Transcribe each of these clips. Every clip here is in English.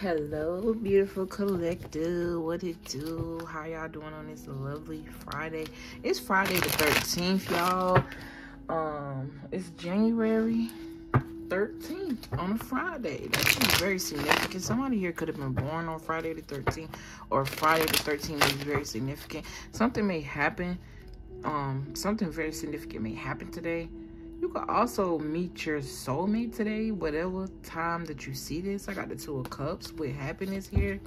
Hello, beautiful collective. What it do? How y'all doing on this lovely Friday? It's Friday the 13th, y'all. It's January 13th on a Friday. That's very significant. Somebody here could have been born on Friday the 13th, or Friday the 13th is very significant. Something may happen. Something very significant may happen today. You could also meet your soulmate today, whatever time that you see this. I got the Two of Cups with happiness here.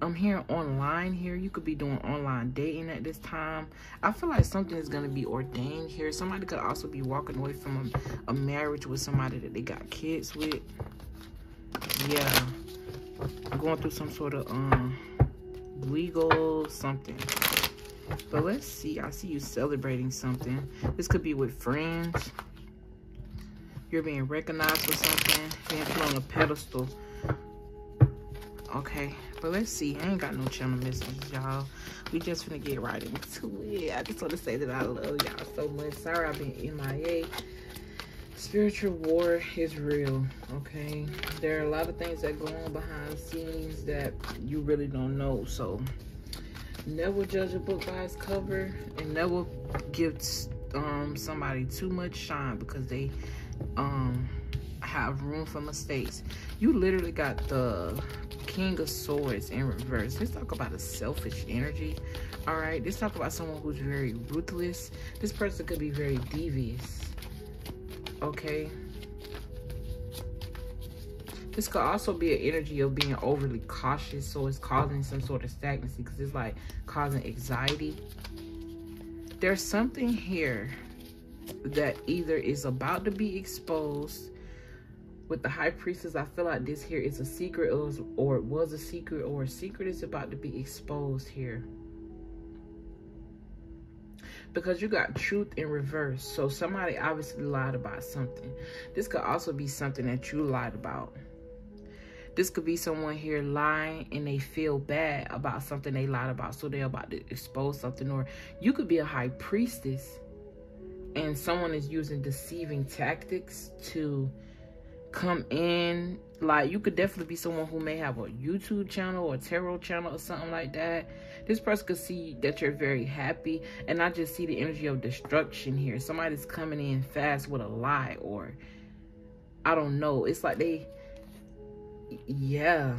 I'm hearing online here. You could be doing online dating at this time. I feel like something is going to be ordained here. Somebody could also be walking away from a marriage with somebody that they got kids with. Yeah. I'm going through some sort of legal something. But let's see. I see you celebrating something. This could be with friends. You're being recognized for something. Being put on a pedestal. Okay. But let's see. I ain't got no channel messages, y'all. We just finna get right into it. I just want to say that I love y'all so much. Sorry I've been MIA. Spiritual war is real, okay? There are a lot of things that go on behind the scenes that you really don't know, so... Never judge a book by its cover, and never give somebody too much shine because they have room for mistakes. You literally got the King of Swords in reverse. Let's talk about a selfish energy. All right, let's talk about someone who's very ruthless. This person could be very devious. Okay. This could also be an energy of being overly cautious, so it's causing some sort of stagnancy because it's like causing anxiety. There's something here that either is about to be exposed with the High Priestess. I feel like this here is a secret, or it was a secret, or a secret is about to be exposed here. Because you got truth in reverse, so somebody obviously lied about something. This could also be something that you lied about. This could be someone here lying and they feel bad about something they lied about. So they're about to expose something. Or you could be a high priestess and someone is using deceiving tactics to come in. Like, you could definitely be someone who may have a YouTube channel or a tarot channel or something like that. This person could see that you're very happy. And I just see the energy of destruction here. Somebody's coming in fast with a lie, or I don't know. It's like they... Yeah,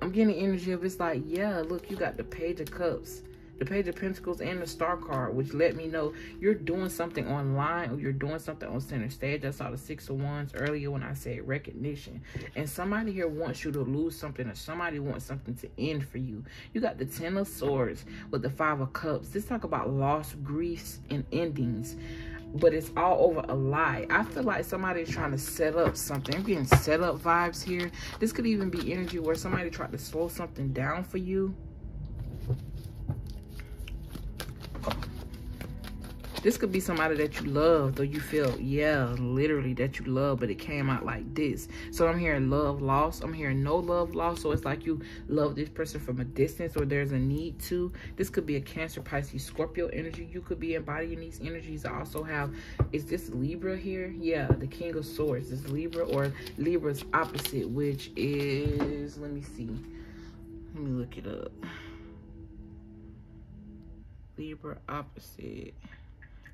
I'm getting the energy of it's like, yeah, look, you got the Page of Cups, the Page of Pentacles, and the Star card, which let me know you're doing something online or you're doing something on center stage. I saw the Six of Wands earlier when I said recognition. And somebody here wants you to lose something, or somebody wants something to end for you. You got the Ten of Swords with the Five of Cups. Let's talk about loss, griefs, and endings. But it's all over a lie. I feel like somebody's trying to set up something. I'm getting set up vibes here. This could even be energy where somebody tried to slow something down for you. This could be somebody that you loved, or you feel, yeah, literally that you love, but it came out like this. So I'm hearing love lost. I'm hearing no love lost. So it's like you love this person from a distance, or there's a need to. This could be a Cancer, Pisces, Scorpio energy. You could be embodying these energies. I also have, is this Libra here? Yeah, the King of Swords is Libra, or Libra's opposite, which is, let me see. Let me look it up. Libra opposite.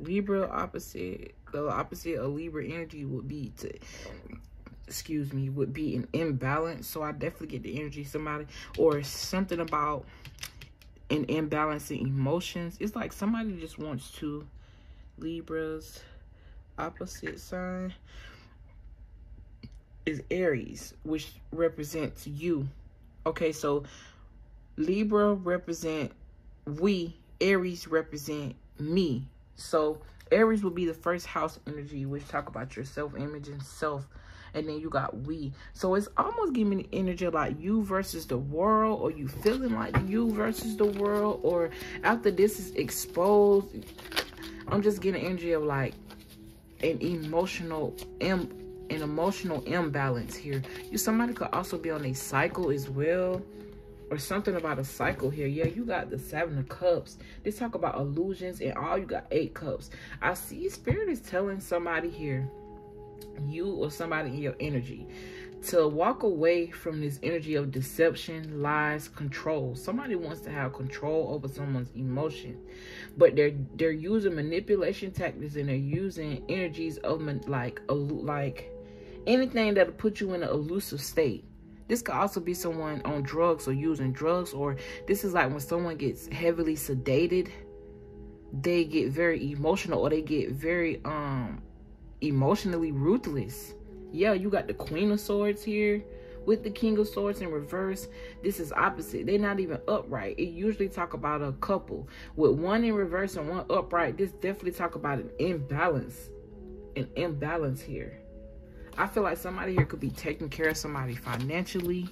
Libra opposite, the opposite of Libra energy would be to, excuse me, would be an imbalance. So I definitely get the energy somebody, or something about an imbalance in emotions. It's like somebody just wants to, Libra's opposite sign is Aries, which represents you. Okay, so Libra represent we, Aries represent me. So Aries will be the first house energy, which talk about your self-image and self, and then you got we. So it's almost giving me the energy of like you versus the world, or you feeling like you versus the world, or after this is exposed, I'm just getting energy of like an emotional imbalance here. You, somebody could also be on a cycle as well. Or something about a cycle here. Yeah, you got the Seven of Cups. They talk about illusions, and all you got 8 cups. I see Spirit is telling somebody here, you or somebody in your energy, to walk away from this energy of deception, lies, control. Somebody wants to have control over someone's emotions, but they're using manipulation tactics, and they're using energies of like anything that'll put you in an elusive state. This could also be someone on drugs or using drugs, or this is like when someone gets heavily sedated, they get very emotional, or they get very emotionally ruthless. Yeah, you got the Queen of Swords here with the King of Swords in reverse. This is opposite. They're not even upright. It usually talk about a couple with one in reverse and one upright. This definitely talk about an imbalance here. I feel like somebody here could be taking care of somebody financially.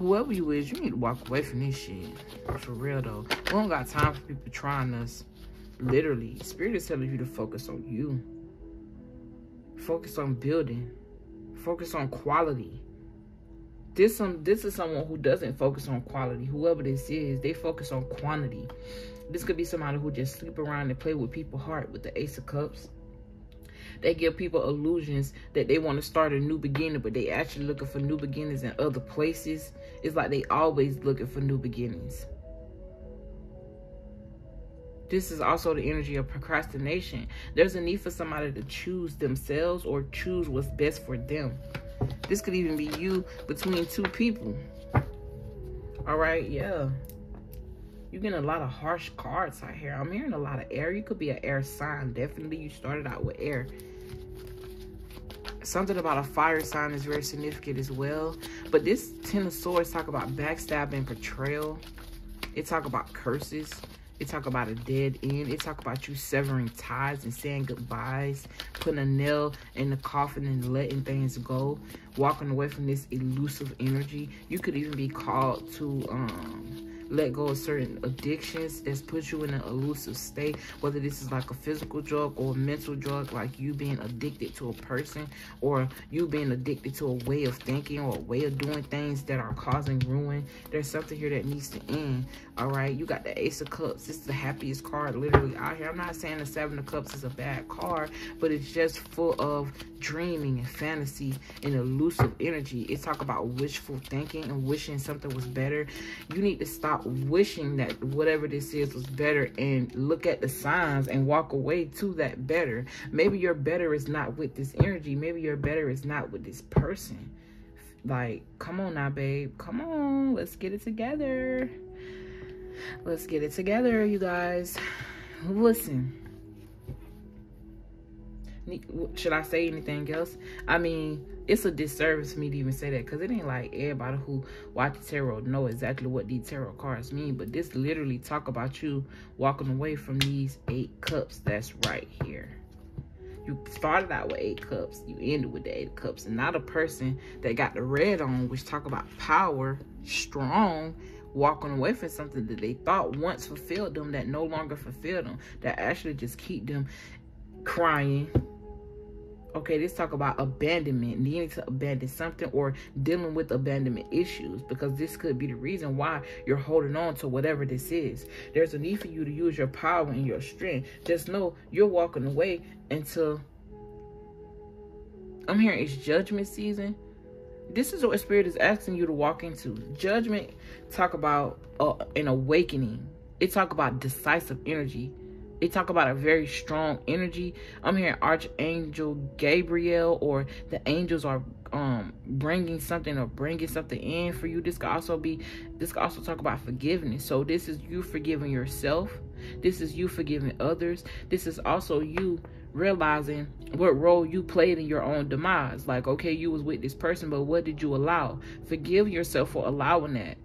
Whoever you is, you need to walk away from this shit. For real though. We don't got time for people trying us. Literally, Spirit is telling you to focus on you. Focus on building. Focus on quality. This is someone who doesn't focus on quality. Whoever this is, they focus on quantity. This could be somebody who just sleep around and play with people's heart with the Ace of Cups. They give people illusions that they want to start a new beginning, but they actually looking for new beginnings in other places. It's like they always looking for new beginnings. This is also the energy of procrastination. There's a need for somebody to choose themselves or choose what's best for them. This could even be you between two people. All right, yeah. You're getting a lot of harsh cards out here. I'm hearing a lot of air. You could be an air sign. Definitely you started out with air. Something about a fire sign is very significant as well. But this Ten of Swords talk about backstabbing, betrayal. It talk about curses. It talk about a dead end. It talk about you severing ties and saying goodbyes, putting a nail in the coffin and letting things go, walking away from this elusive energy. You could even be called to let go of certain addictions that's put you in an elusive state, whether this is like a physical drug or a mental drug, like you being addicted to a person, or you being addicted to a way of thinking or a way of doing things that are causing ruin. There's something here that needs to end. All right, you got the Ace of Cups. This is the happiest card literally out here. I'm not saying the Seven of Cups is a bad card, but it's just full of dreaming and fantasy and elusive energy. It talk about wishful thinking and wishing something was better. You need to stop wishing that whatever this is was better and look at the signs and walk away to that better. Maybe your better is not with this energy. Maybe your better is not with this person. Like, come on now, babe. Come on. Let's get it together. Let's get it together, you guys. Listen. Should I say anything else? I mean, it's a disservice for me to even say that, because it ain't like everybody who watches tarot know exactly what these tarot cards mean. But this literally talk about you walking away from these 8 cups that's right here. You started out with 8 cups. You ended with the 8 cups. And not a person that got the red on, which talk about power, strong, walking away from something that they thought once fulfilled them that no longer fulfilled them, that actually just keep them crying. Okay, let's talk about abandonment, needing to abandon something or dealing with abandonment issues, because this could be the reason why you're holding on to whatever this is. There's a need for you to use your power and your strength. Just know you're walking away until I'm hearing it's judgment season. This is what Spirit is asking you to walk into. Judgment talk about an awakening. It talk about decisive energy. They talk about a very strong energy. I'm hearing Archangel Gabriel, or the angels are bringing something or bringing something in for you. This could also talk about forgiveness. So this is you forgiving yourself. This is you forgiving others. This is also you realizing what role you played in your own demise. Like, okay, you was with this person, but what did you allow? Forgive yourself for allowing that.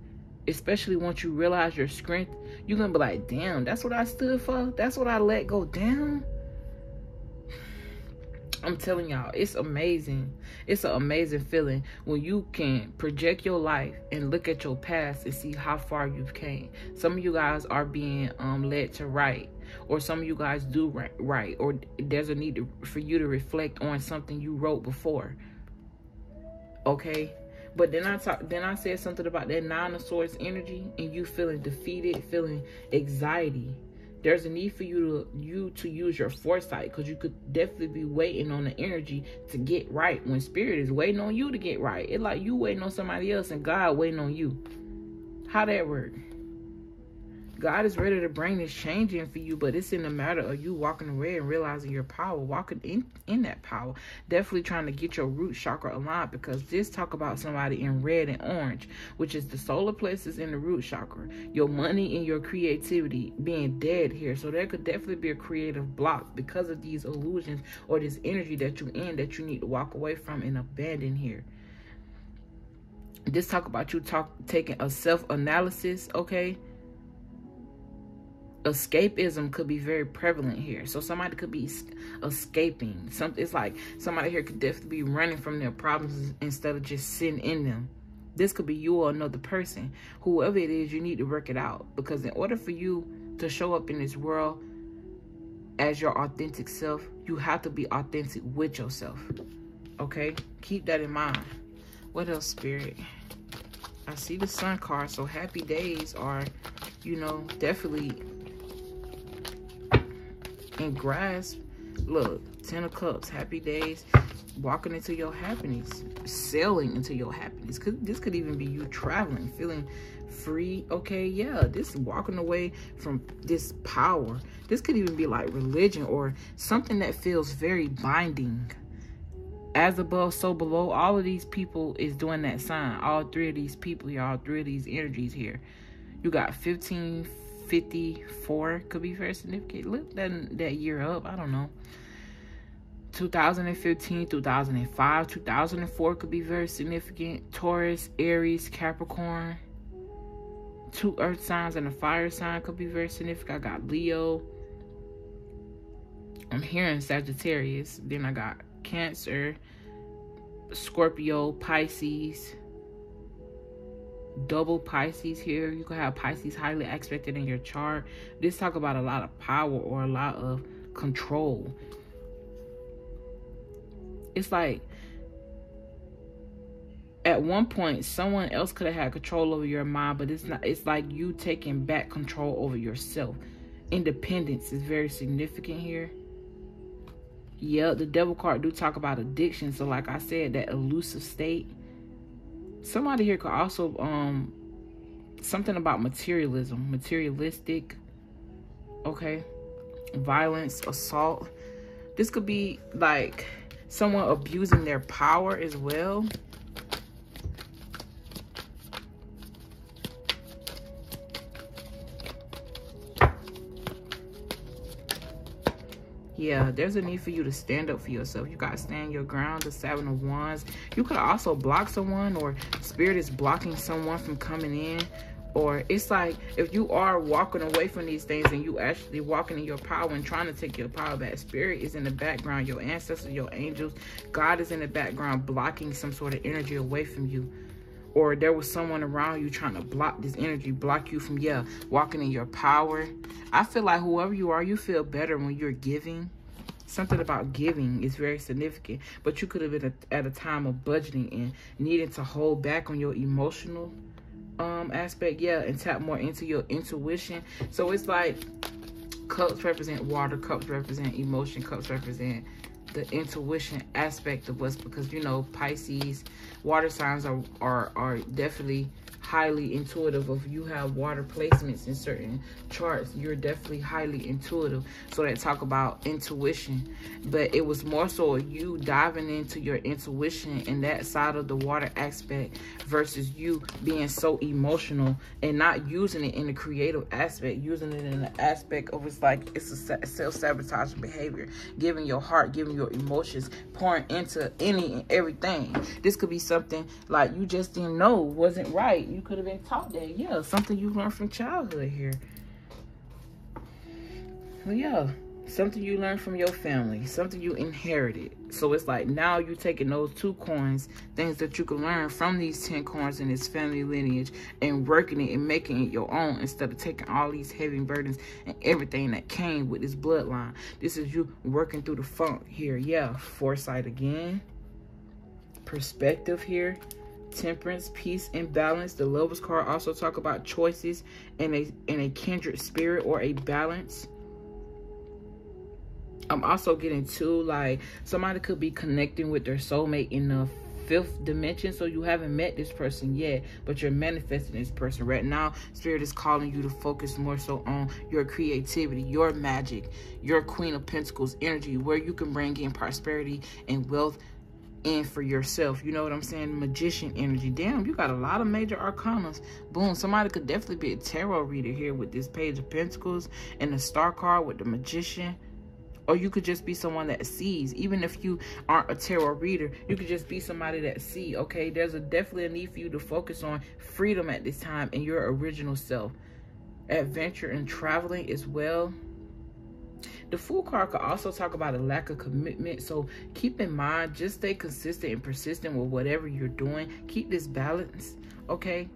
Especially once you realize your strength, you're going to be like, damn, that's what I stood for? That's what I let go down? I'm telling y'all, it's amazing. It's an amazing feeling when you can project your life and look at your past and see how far you've came. Some of you guys are being led to write, or some of you guys do write, or there's a need for you to reflect on something you wrote before. Okay? But then I said something about that Nine of Swords energy and you feeling defeated, feeling anxiety. There's a need for you to use your foresight, because you could definitely be waiting on the energy to get right when spirit is waiting on you to get right. It's like you waiting on somebody else and God waiting on you. How that work? God is ready to bring this change in for you, but it's in a matter of you walking away and realizing your power, walking in that power. Definitely trying to get your root chakra aligned, because this talk about somebody in red and orange, which is the solar plexus and the root chakra, your money and your creativity being dead here. So there could definitely be a creative block because of these illusions or this energy that you're in that you need to walk away from and abandon here. This talk about you taking a self-analysis, okay? Escapism could be very prevalent here. So somebody could be escaping. It's like somebody here could definitely be running from their problems instead of just sitting in them. This could be you or another person. Whoever it is, you need to work it out. Because in order for you to show up in this world as your authentic self, you have to be authentic with yourself. Okay? Keep that in mind. What else, Spirit? I see the Sun card. So happy days are, you know, definitely... and grasp, look, 10 of cups, happy days, walking into your happiness, sailing into your happiness. This could even be you traveling, feeling free, okay? Yeah, this walking away from this power. This could even be like religion or something that feels very binding. As above, so below. All of these people is doing that sign. All three of these people here, all three of these energies here. You got 1554 could be very significant. Look that year up. I don't know. 2015, 2005, 2004 could be very significant. Taurus, Aries, Capricorn. 2 earth signs and a fire sign could be very significant. I got Leo. I'm hearing Sagittarius. Then I got Cancer, Scorpio, Pisces. Double Pisces here. You could have Pisces highly aspected in your chart. This talk about a lot of power or a lot of control. It's like at one point someone else could have had control over your mind, but it's not. It's like you taking back control over yourself. Independence is very significant here. Yeah, the Devil card do talk about addiction. So like I said, that elusive state. Somebody here could also, something about materialism, materialistic, okay, violence, assault. This could be like someone abusing their power as well. Yeah, there's a need for you to stand up for yourself. You got to stand your ground, the 7 of Wands. You could also block someone, or Spirit is blocking someone from coming in. Or it's like if you are walking away from these things and you actually walking in your power and trying to take your power back, Spirit is in the background, your ancestors, your angels. God is in the background blocking some sort of energy away from you. Or there was someone around you trying to block this energy, block you from, yeah, walking in your power. I feel like whoever you are, you feel better when you're giving. Something about giving is very significant. But you could have been at a time of budgeting and needing to hold back on your emotional aspect, yeah, and tap more into your intuition. So it's like cups represent water, cups represent emotion, cups represent the intuition aspect of us, because you know Pisces water signs are definitely highly intuitive. If you have water placements in certain charts, you're definitely highly intuitive. So that talk about intuition, but it was more so you diving into your intuition and that side of the water aspect versus you being so emotional and not using it in the creative aspect, using it in the aspect of it's like it's a self-sabotaging behavior, giving your heart, giving your emotions, pouring into any and everything. This could be something like you just didn't know wasn't right. You could have been taught that. Yeah, something you learned from childhood here. Well, yeah, something you learned from your family, something you inherited. So it's like now you're taking those 2 coins, things that you can learn from these 10 coins in this family lineage, and working it and making it your own instead of taking all these heavy burdens and everything that came with this bloodline. This is you working through the funk here. Yeah, foresight again, perspective here. temperance, peace, and balance. The Lover's card also talk about choices and a kindred spirit or a balance. I'm also getting too, like, somebody could be connecting with their soulmate in the 5th dimension. So you haven't met this person yet, but you're manifesting this person right now. Spirit is calling you to focus more so on your creativity, your magic, your Queen of Pentacles energy, where you can bring in prosperity and wealth in for yourself. You know what I'm saying? Magician energy. Damn, you got a lot of major arcanas. Boom. Somebody could definitely be a tarot reader here with this Page of Pentacles and the Star card with the Magician. Or you could just be someone that sees. Even if you aren't a tarot reader, you could just be somebody that sees. Okay, there's definitely a need for you to focus on freedom at this time and your original self. Adventure and traveling as well. The Fool card could also talk about a lack of commitment. So keep in mind, just stay consistent and persistent with whatever you're doing. Keep this balance, okay?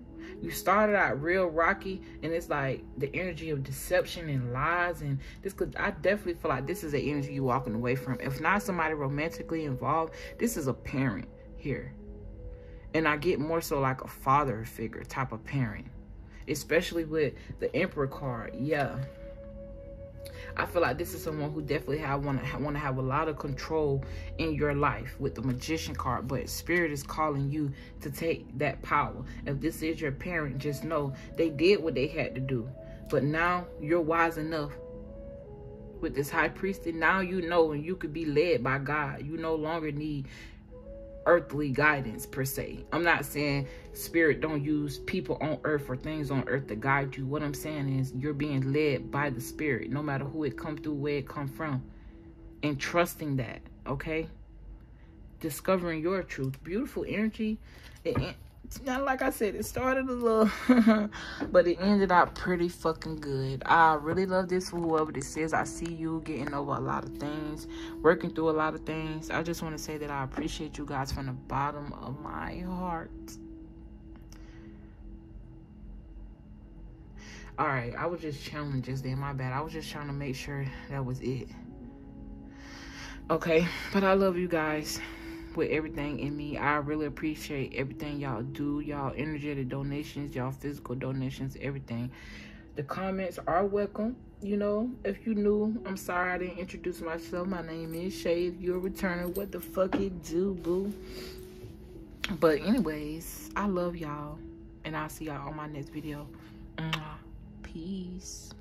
You started out real rocky, and it's like the energy of deception and lies, and this could, I definitely feel like this is the energy you're walking away from. If not somebody romantically involved, this is a parent here. And I get more so like a father figure type of parent, especially with the Emperor card. Yeah, I feel like this is someone who definitely want to have a lot of control in your life with the Magician card, but Spirit is calling you to take that power. If this is your parent, just know they did what they had to do, but now you're wise enough with this High Priest, and now you know, and you could be led by God. You no longer need earthly guidance per se. I'm not saying Spirit don't use people on earth or things on earth to guide you. What I'm saying is you're being led by the Spirit, no matter who it come through, where it come from, and trusting that, okay? Discovering your truth. Beautiful energy. Now, like I said, it started a little, but it ended out pretty fucking good. I really love this for whoever this says. I see you getting over a lot of things, working through a lot of things. I just want to say that I appreciate you guys from the bottom of my heart. All right, I was just channeling just then. My bad. I was just trying to make sure that was it. Okay, but I love you guys with everything in me. I really appreciate everything y'all do, y'all energetic donations, y'all physical donations, everything. The comments are welcome. You know, if you new, I'm sorry I didn't introduce myself. My name is Shay. If you're a returner, what the fuck it do, boo? But anyways, I love y'all, and I'll see y'all on my next video. Peace.